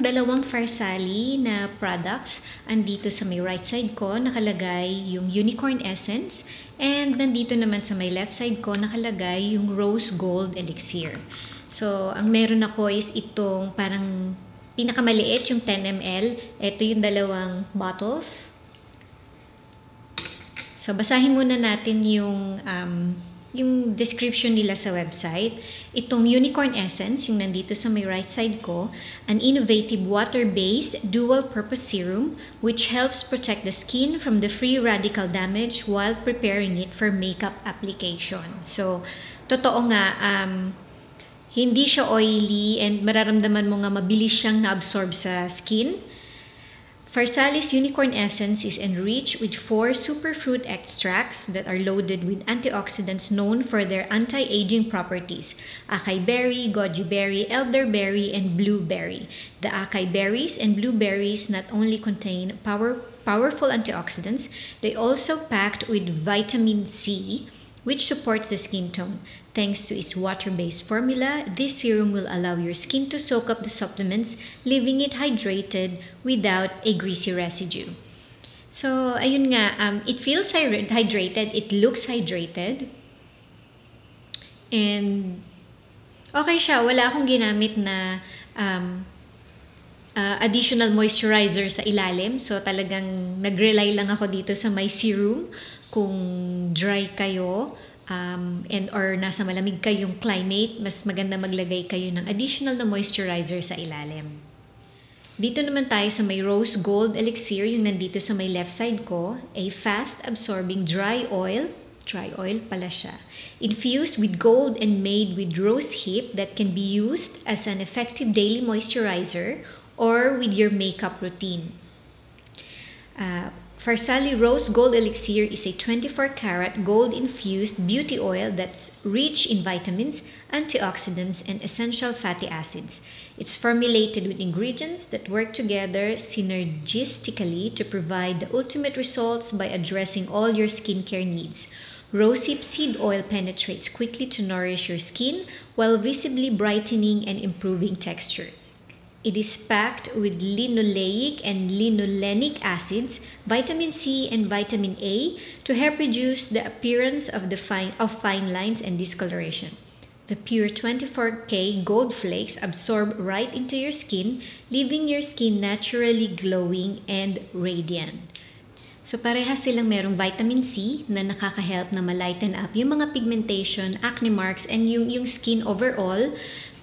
Dalawang Farsali na products, andito sa may right side ko nakalagay yung Unicorn Essence and nandito naman sa may left side ko nakalagay yung Rose Gold Elixir. So, ang meron ako is itong parang pinakamaliit yung 10 ml. Ito yung dalawang bottles. So, basahin muna natin yung description nila sa website. Itong Unicorn Essence, yung nandito sa may right side ko, an innovative water-based dual-purpose serum which helps protect the skin from the free radical damage while preparing it for makeup application. So, totoo nga, hindi siya oily and mararamdaman mo nga mabilis siyang na-absorb sa skin. Farsali's Unicorn Essence is enriched with 4 superfruit extracts that are loaded with antioxidants known for their anti-aging properties: acai berry, goji berry, elderberry, and blueberry. The acai berries and blueberries not only contain powerful antioxidants, they also packed with vitamin C, which supports the skin tone. Thanks to its water-based formula, this serum will allow your skin to soak up the supplements, leaving it hydrated without a greasy residue. So, ayun nga, it feels hydrated, it looks hydrated. And okay siya, wala akong ginamit na additional moisturizer sa ilalim. So, talagang nag-rely lang ako dito sa my serum kung dry kayo. And or nasa malamig kayong climate, mas maganda maglagay kayo ng additional na moisturizer sa ilalim. Dito naman tayo sa may Rose Gold Elixir, yung nandito sa may left side ko, a fast-absorbing dry oil pala siya, infused with gold and made with rose hip that can be used as an effective daily moisturizer or with your makeup routine. Farsali Rose Gold Elixir is a 24-karat gold-infused beauty oil that's rich in vitamins, antioxidants, and essential fatty acids. It's formulated with ingredients that work together synergistically to provide the ultimate results by addressing all your skincare needs. Rosehip seed oil penetrates quickly to nourish your skin while visibly brightening and improving texture. It is packed with linoleic and linolenic acids, vitamin C and vitamin A to help reduce the appearance of fine lines and discoloration. The pure 24K gold flakes absorb right into your skin, leaving your skin naturally glowing and radiant. So, parehas silang merong vitamin C na nakaka-help na ma-lighten up yung mga pigmentation, acne marks, and yung skin overall.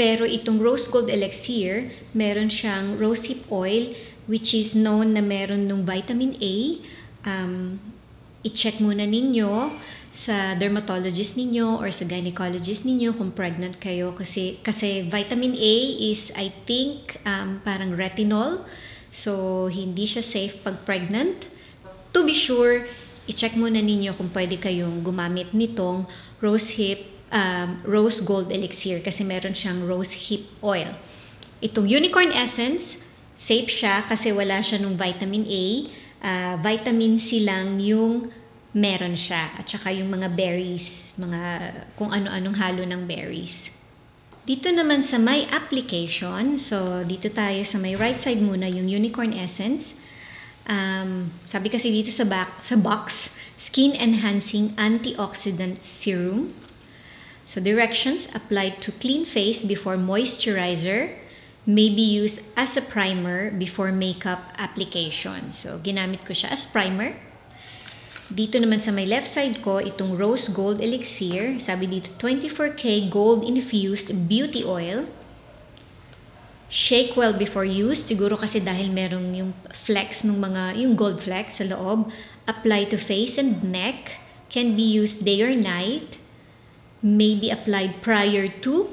Pero itong Rose Gold Elixir, meron siyang rosehip oil which is known na meron ng vitamin A. I-check muna ninyo sa dermatologist ninyo or sa gynecologist ninyo kung pregnant kayo. Kasi vitamin A is, I think, parang retinol. So, hindi siya safe pag pregnant. To be sure, i-check muna ninyo kung pwede kayong gumamit nitong Rose Gold Elixir kasi meron siyang rose hip oil. Itong Unicorn Essence, safe siya kasi wala siya ng vitamin A. Vitamin C lang yung meron siya at saka yung mga berries, mga kung ano-anong halo ng berries. Dito naman sa my application, so dito tayo sa my right side muna yung Unicorn Essence. Sabi kasi dito sa box, Skin Enhancing Antioxidant Serum. So, directions: applied to clean face before moisturizer, may be used as a primer before makeup application. So, ginamit ko siya as primer. Dito naman sa may left side ko, itong Rose Gold Elixir. Sabi dito, 24K Gold Infused Beauty Oil. Shake well before use. Siguro kasi dahil merong yung flecks ng yung gold flecks sa loob. Apply to face and neck. Can be used day or night. May be applied prior to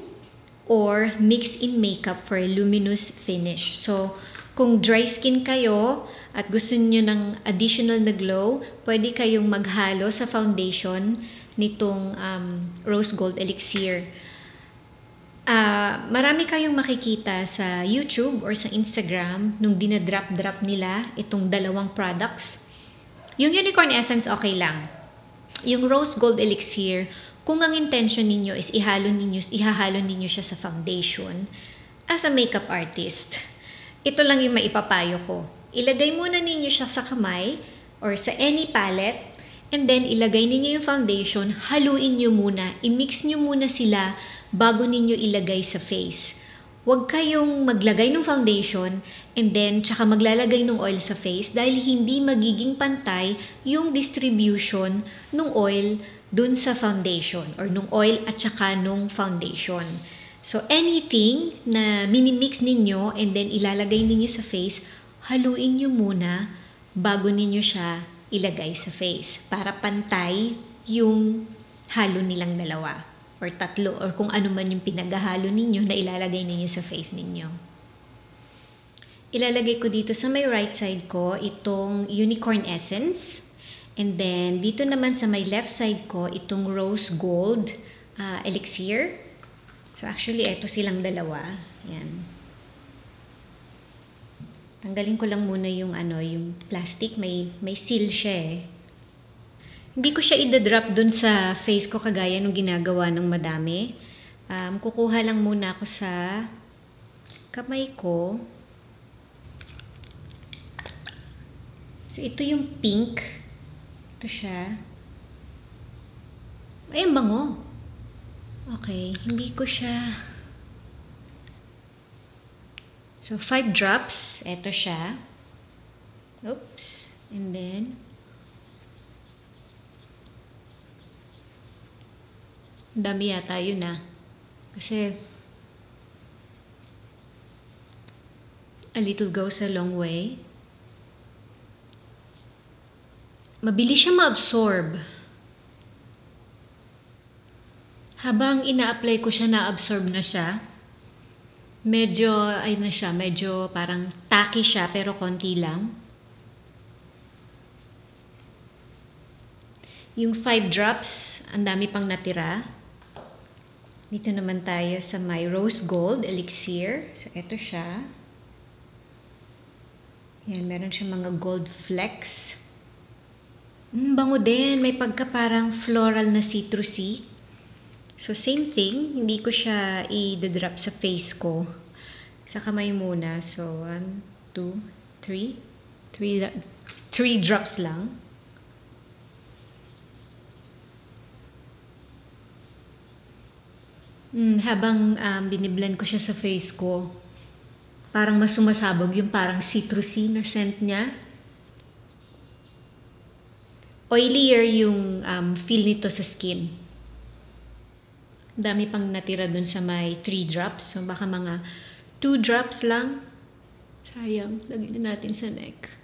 or mix in makeup for a luminous finish. So, kung dry skin kayo at gusto niyo ng additional na glow, pwede kayong maghalo sa foundation nitong Rose Gold Elixir. Marami kayong makikita sa YouTube or sa Instagram nung dinadrop-drop nila itong dalawang products. Yung Unicorn Essence, okay lang. Yung Rose Gold Elixir, kung ang intention ninyo is ihahalo ninyo siya sa foundation as a makeup artist. Ito lang yung maipapayo ko. Ilagay muna ninyo siya sa kamay or sa any palette, and then ilagay ninyo yung foundation, haluin nyo muna, imix nyo muna sila bago ninyo ilagay sa face. Huwag kayong maglagay ng foundation and then tsaka maglalagay ng oil sa face dahil hindi magiging pantay yung distribution ng oil dun sa foundation or nung oil at saka nung foundation. So anything na minimix ninyo and then ilalagay ninyo sa face, haluin nyo muna bago ninyo siya ilagay sa face para pantay yung halo nilang dalawa or tatlo or kung ano man yung pinaghahalo ninyo na ilalagay ninyo sa face ninyo. Ilalagay ko dito sa may right side ko itong Unicorn Essence. And then, dito naman sa my left side ko, itong Rose Gold Elixir. So, actually, eto silang dalawa. Ayan. Tanggalin ko lang muna yung, yung plastic. May seal siya eh. Hindi ko siya idadrop dun sa face ko kagaya nung ginagawa ng madami. Kukuha lang muna ako sa kamay ko. So, ito yung pink. Ito siya. Ay, ang bango. Okay, hindi ko siya... So, 5 drops. Ito siya. Oops. And then... Dami yata yun ah. Kasi... A little goes a long way. Mabilis siya ma-absorb. Habang ina-apply ko siya, na-absorb na siya. Medyo, ayun na siya, medyo parang tacky siya, pero konti lang. Yung 5 drops, ang dami pang natira. Dito naman tayo sa my Rose Gold Elixir. So, eto siya. Yan, meron siya mga gold flecks. Bango din. May pagka parang floral na citrusy. So, same thing. Hindi ko siya i-drop sa face ko. Sa kamay muna. So, 1, 2, 3. 3 drops lang. Habang biniblan ko siya sa face ko, parang mas sumasabog yung parang citrusy na scent niya. Oilier yung feel nito sa skin. Dami pang natira dun sa may 3 drops. So, baka mga 2 drops lang. Sayang. Lagyan na natin sa neck.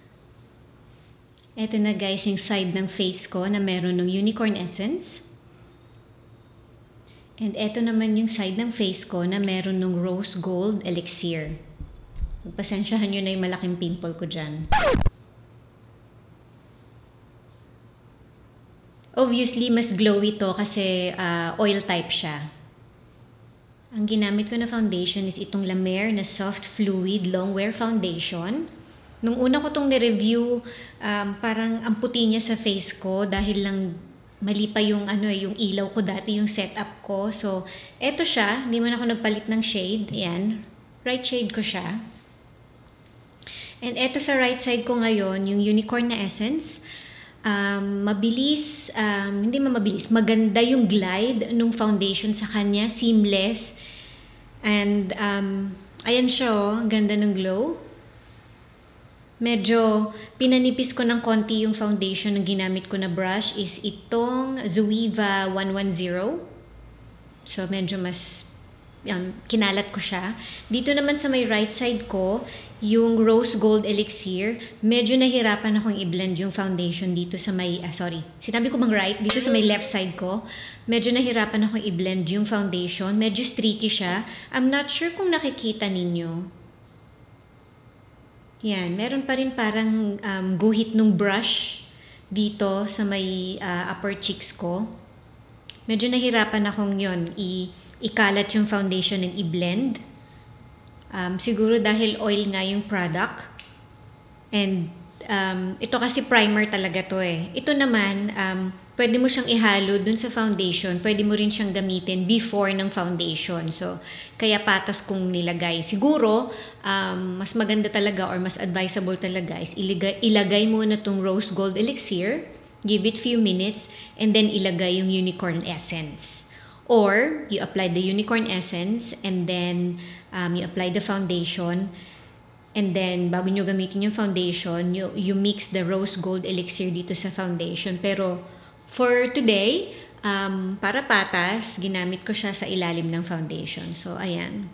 Eto na guys yung side ng face ko na meron ng Unicorn Essence. And eto naman yung side ng face ko na meron ng Rose Gold Elixir. Pagpasensyahan nyo na yung malaking pimple ko dyan. Obviously, mas glowy to kasi oil type siya. Ang ginamit ko na foundation is itong La Mer na Soft Fluid Long Wear Foundation. Nung una ko itong nireview, parang ang puti niya sa face ko dahil lang mali pa yung, yung ilaw ko dati, yung setup ko. So, eto siya. Hindi man ako nagpalit ng shade. Ayan. Right shade ko siya. And eto sa right side ko ngayon, yung Unicorn na Essence. Mabilis, hindi mabilis, maganda yung glide nung foundation sa kanya, seamless. And ayan siya oh, ganda ng glow. Medyo pinanipis ko ng konti yung foundation na ginamit ko na brush is itong Zoeva 110. So medyo mas kinalat ko siya. Dito naman sa may right side ko, yung Rose Gold Elixir, medyo nahirapan akong i-blend yung foundation dito sa may, sorry, sinabi ko bang right? Dito sa may left side ko, medyo nahirapan akong i-blend yung foundation. Medyo streaky siya. I'm not sure kung nakikita ninyo. Yan, meron pa rin parang guhit nung brush dito sa may upper cheeks ko. Medyo nahirapan akong yon ikalat yung foundation and i-blend. Siguro dahil oil nga yung product. And ito kasi primer talaga to eh. Ito naman, pwede mo siyang ihalo dun sa foundation. Pwede mo rin siyang gamitin before ng foundation. So, kaya patas kung nilagay. Siguro, mas maganda talaga or mas advisable talaga is ilagay muna tong Rose Gold Elixir. Give it few minutes and then ilagay yung Unicorn Essence. Or, you apply the Unicorn Essence and then you apply the foundation. And then, bago nyo gamitin yung foundation, you mix the Rose Gold Elixir dito sa foundation. Pero, for today, para patas, ginamit ko siya sa ilalim ng foundation. So, ayan.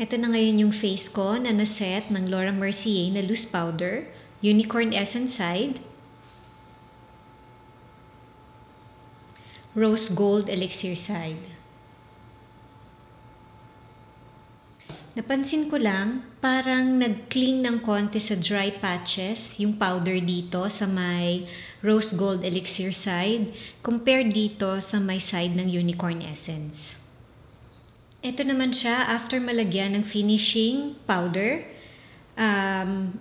Ito na ngayon yung face ko na naset ng Laura Mercier na loose powder, Unicorn Essence side, Rose Gold Elixir side. Napansin ko lang, parang nag-cling ng konti sa dry patches yung powder dito sa may Rose Gold Elixir side compared dito sa may side ng Unicorn Essence. Ito naman siya, after malagyan ng finishing powder,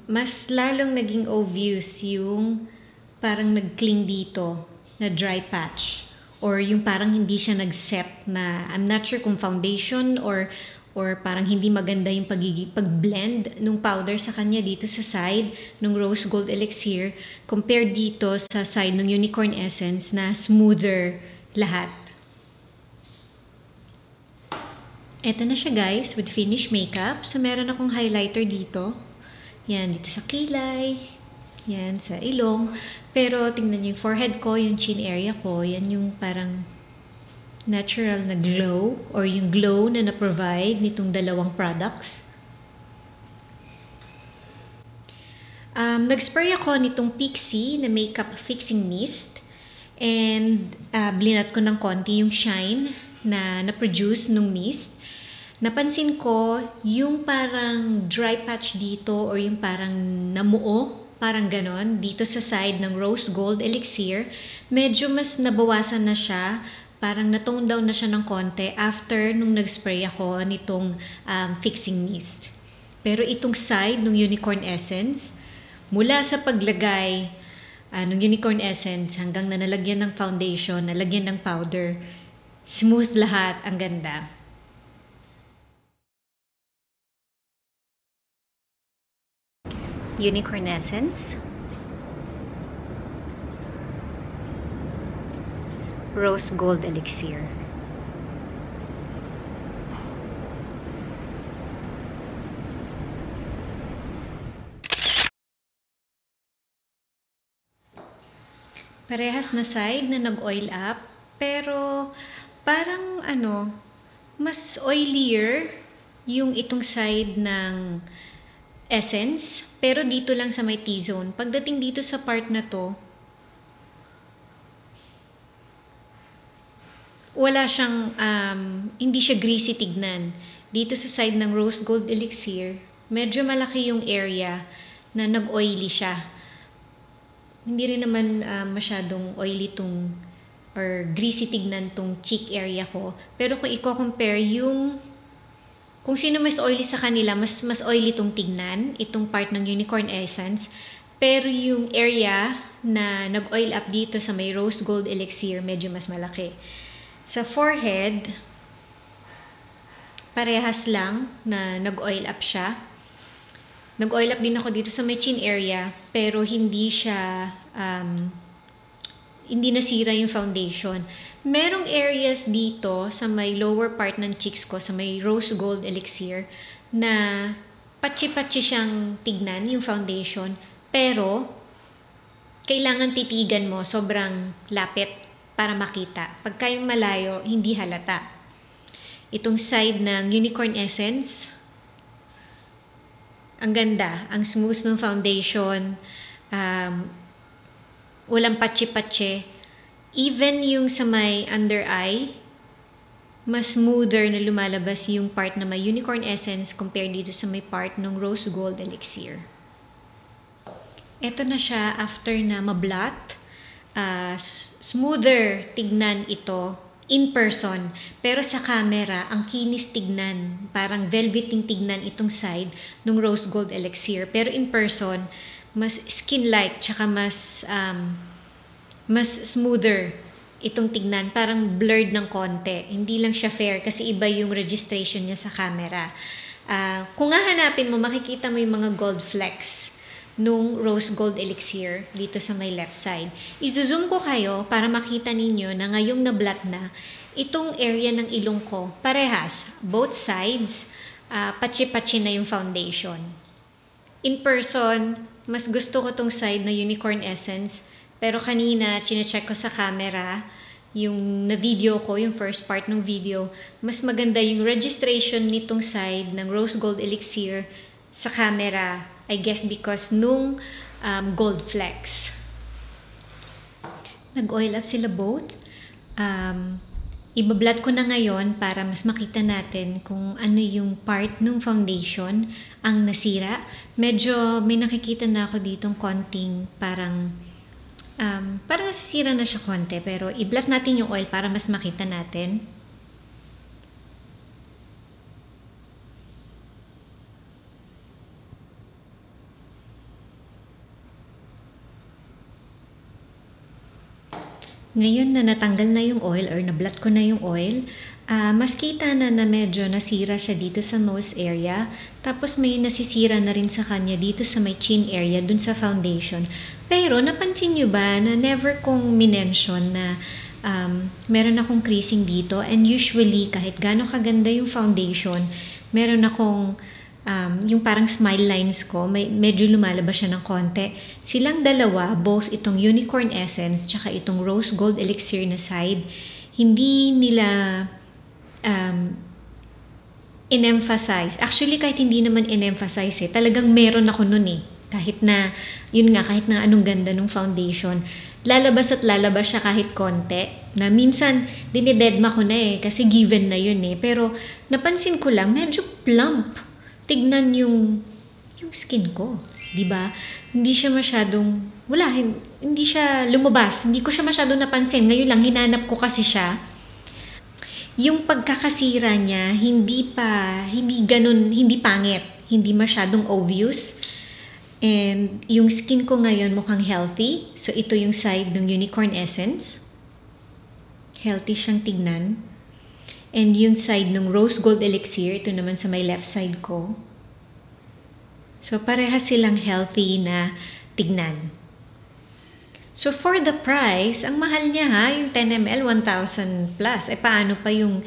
mas lalong naging obvious yung parang nag-cling dito na dry patch. Or yung parang hindi siya nag-set na, I'm not sure kung foundation or parang hindi maganda yung pag-blend ng powder sa kanya dito sa side ng Rose Gold Elixir compared dito sa side ng Unicorn Essence na smoother lahat. Eto na siya guys, with finished makeup. So, meron akong highlighter dito. Yan, dito sa kilay. Yan, sa ilong. Pero, tingnan niyo yung forehead ko, yung chin area ko. Yan yung parang natural na glow or yung glow na na-provide nitong dalawang products. Nag-spray ako nitong Pixie na makeup fixing mist. And, blinat ko ng konti yung shine na na-produce nung mist. Napansin ko yung parang dry patch dito or yung parang namuo, parang ganon, dito sa side ng Rose Gold Elixir, medyo mas nabawasan na siya, parang natone down na siya ng konti after nung nag-spray ako nitong fixing mist. Pero itong side ng Unicorn Essence, mula sa paglagay ng Unicorn Essence hanggang na nalagyan ng foundation, nalagyan ng powder, smooth lahat, ang ganda. Unicorn Essence, Rose Gold Elixir. Parehas na side na nag-oil up, pero parang ano, mas oilier yung itong side ng essence, pero dito lang sa may T-zone. Pagdating dito sa part na to, wala siyang, hindi siya greasy tignan. Dito sa side ng Rose Gold Elixir, medyo malaki yung area na nag-oily siya. Hindi rin naman masyadong oily tong, or greasy tignan tong cheek area ko. Pero kung i-compare yung, kung sino mas oily sa kanila, mas oily itong tignan, itong part ng Unicorn Essence. Pero yung area na nag-oil up dito sa may Rose Gold Elixir, medyo mas malaki. Sa forehead, parehas lang na nag-oil up siya. Nag-oil up din ako dito sa may chin area, pero hindi siya, hindi nasira yung foundation. Merong areas dito sa may lower part ng cheeks ko, sa may Rose Gold Elixir, na patsi-patsi siyang tignan yung foundation, pero kailangan titigan mo, sobrang lapit para makita. Pagka yung malayo, hindi halata. Itong side ng Unicorn Essence, ang ganda, ang smooth ng foundation, walang patsi-patsi. Even yung sa may under eye, mas smoother na lumalabas yung part na may Unicorn Essence compared dito sa may part ng Rose Gold Elixir. Ito na siya after na mablot. smoother tignan ito in person, pero sa camera ang kinis tignan, parang velveting tignan itong side ng Rose Gold Elixir, pero in person mas skin-like tsaka mas mas smoother itong tignan, parang blurred ng konti, hindi lang siya fair kasi iba yung registration niya sa camera. Kung hahanapin mo, makikita mo yung mga gold flecks nung Rose Gold Elixir dito sa may left side. I-zoom ko kayo para makita ninyo na ngayong nablat na itong area ng ilong ko, parehas, both sides, patsi-patsi na yung foundation. In person, mas gusto ko tong side na Unicorn Essence, pero kanina chine-check ko sa camera yung na-video ko, yung first part ng video, mas maganda yung registration nitong side ng Rose Gold Elixir sa camera. I guess because nung gold flex. Nag-oil up sila both. Ibablat ko na ngayon para mas makita natin kung ano yung part nung foundation ang nasira. Medyo may nakikita na ako ditong konting parang parang nasisira na siya konti, pero iblat natin yung oil para mas makita natin. Ngayon na natanggal na yung oil or nablat ko na yung oil, mas kita na na medyo nasira siya dito sa nose area, tapos may nasisira na rin sa kanya dito sa may chin area, dun sa foundation. Pero napansin nyo ba na never kong minention na meron akong creasing dito, and usually kahit gaano kaganda yung foundation, meron akong yung parang smile lines ko, medyo lumalabas siya ng konti. Silang dalawa, both itong Unicorn Essence tsaka itong Rose Gold Elixir na side, hindi nila in-emphasize. Actually, kahit hindi naman in-emphasize, talagang meron ako nun eh. Kahit na, yun nga, kahit na anong ganda ng foundation, lalabas at lalabas siya kahit konti, na minsan dinidedma ko na eh, kasi given na yun eh. Pero napansin ko lang, medyo plump tignan yung skin ko, 'di ba? Hindi siya masyadong hindi siya lumabas. Hindi ko siya masyadong napansin. Ngayon lang hinanap ko kasi siya. Yung pagkakasira niya hindi ganun, hindi pangit, hindi masyadong obvious. And yung skin ko ngayon mukhang healthy. So ito yung side ng Unicorn Essence. Healthy siyang tignan. And yung side ng Rose Gold Elixir, ito naman sa may left side ko. So, parehas silang healthy na tignan. So, for the price, ang mahal niya ha, yung 10 ml, 1,000 plus. Eh, paano pa yung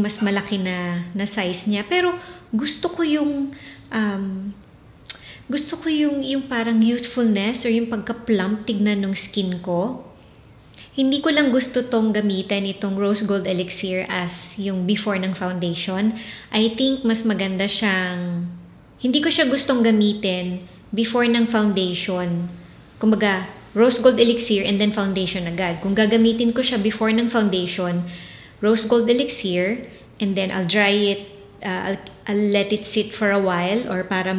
mas malaki na size niya? Pero, gusto ko yung parang youthfulness or yung pagka-plump tignan ng skin ko. Hindi ko lang gusto tong gamitin itong Rose Gold Elixir as yung before ng foundation. I think mas maganda siyang, hindi ko siya gustong gamitin before ng foundation. Kumbaga, Rose Gold Elixir and then foundation agad. Kung gagamitin ko siya before ng foundation, Rose Gold Elixir, and then I'll dry it, I'll let it sit for a while or para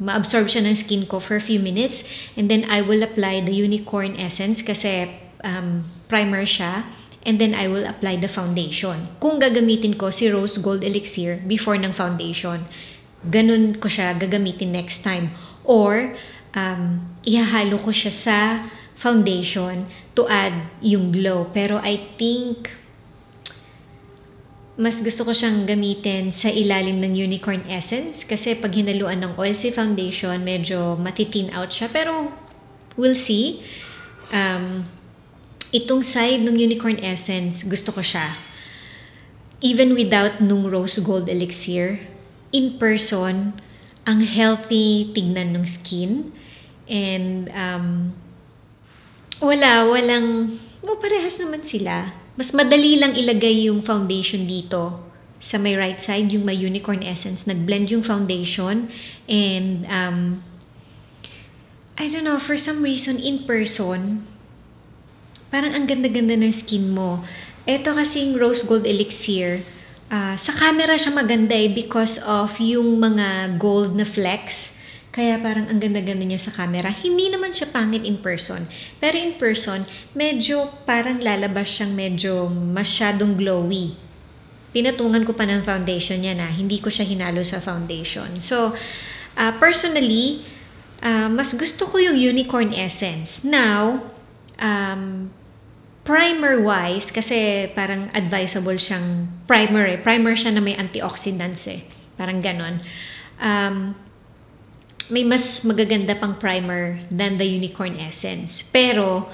ma-absorb siya ng skin ko for a few minutes. And then I will apply the Unicorn Essence kasi primer siya, and then I will apply the foundation. Kung gagamitin ko si Rose Gold Elixir before ng foundation, ganun ko siya gagamitin next time, or ihahalo ko siya sa foundation to add yung glow. Pero I think mas gusto ko siyang gamitin sa ilalim ng Unicorn Essence kasi pag hinaluan ng oil si foundation, medyo matitin out siya, pero we'll see. Itong side ng Unicorn Essence, gusto ko siya. Even without nung Rose Gold Elixir, in person, ang healthy tignan ng skin. And, parehas naman sila. Mas madali lang ilagay yung foundation dito. Sa my right side, yung may Unicorn Essence, nag-blend yung foundation. And, I don't know, for some reason, in person, parang ang ganda-ganda ng skin mo. Ito kasing Rose Gold Elixir, sa camera siya maganda eh because of yung mga gold na flecks. Kaya parang ang ganda-ganda niya sa camera. Hindi naman siya pangit in person. Pero in person, medyo parang lalabas siyang medyo masyadong glowy. Pinatungan ko pa ng foundation niya na hindi ko siya hinalo sa foundation. So, personally, mas gusto ko yung Unicorn Essence. Now, primer-wise, kasi parang advisable siyang primer eh. Primer siya na may antioxidants eh. Parang ganon. May mas magaganda pang primer than the Unicorn Essence. Pero,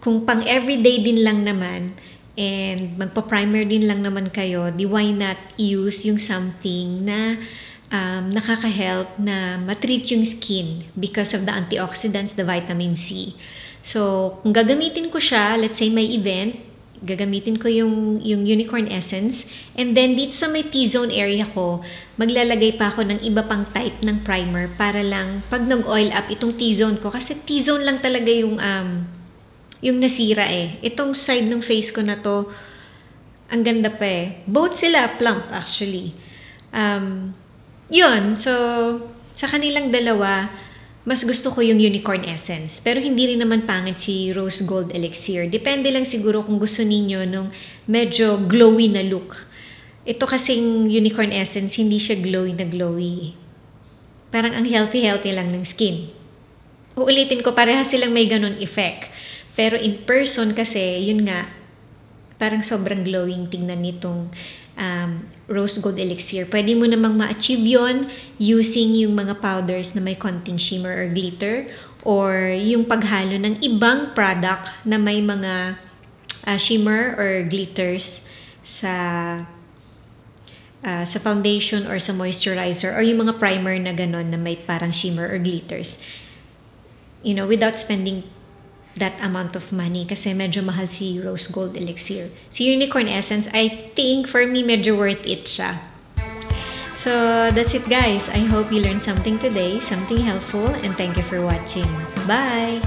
kung pang everyday din lang naman, and magpa-primer din lang naman kayo, di why not use yung something na nakaka-help na matreat yung skin because of the antioxidants, the vitamin C. So, kung gagamitin ko siya, let's say may event, gagamitin ko yung Unicorn Essence. And then, dito sa may T-zone area ko, maglalagay pa ako ng iba pang type ng primer para lang pag nag-oil up itong T-zone ko. Kasi T-zone lang talaga yung nasira eh. Itong side ng face ko na to, ang ganda pa eh. Both sila plump actually. Yun. So, sa kanilang dalawa, mas gusto ko yung Unicorn Essence. Pero hindi rin naman pangit si Rose Gold Elixir. Depende lang siguro kung gusto ninyo nung medyo glowy na look. Ito kasing Unicorn Essence, hindi siya glowy na glowy. Parang ang healthy-healthy lang ng skin. Uulitin ko, pareha silang may ganun effect. Pero in person kasi, yun nga, parang sobrang glowing tingnan nitong Rose Gold Elixir. Pwede mo namang ma-achieve yun using yung mga powders na may konting shimmer or glitter or yung paghalo ng ibang product na may mga shimmer or glitters sa foundation or sa moisturizer or yung mga primer na ganon na may parang shimmer or glitters. You know, without spending that amount of money kasi medyo mahal si Rose Gold Elixir. So, Unicorn Essence, I think for me, medyo worth it siya. So, that's it guys. I hope you learned something today, something helpful, and thank you for watching. Bye!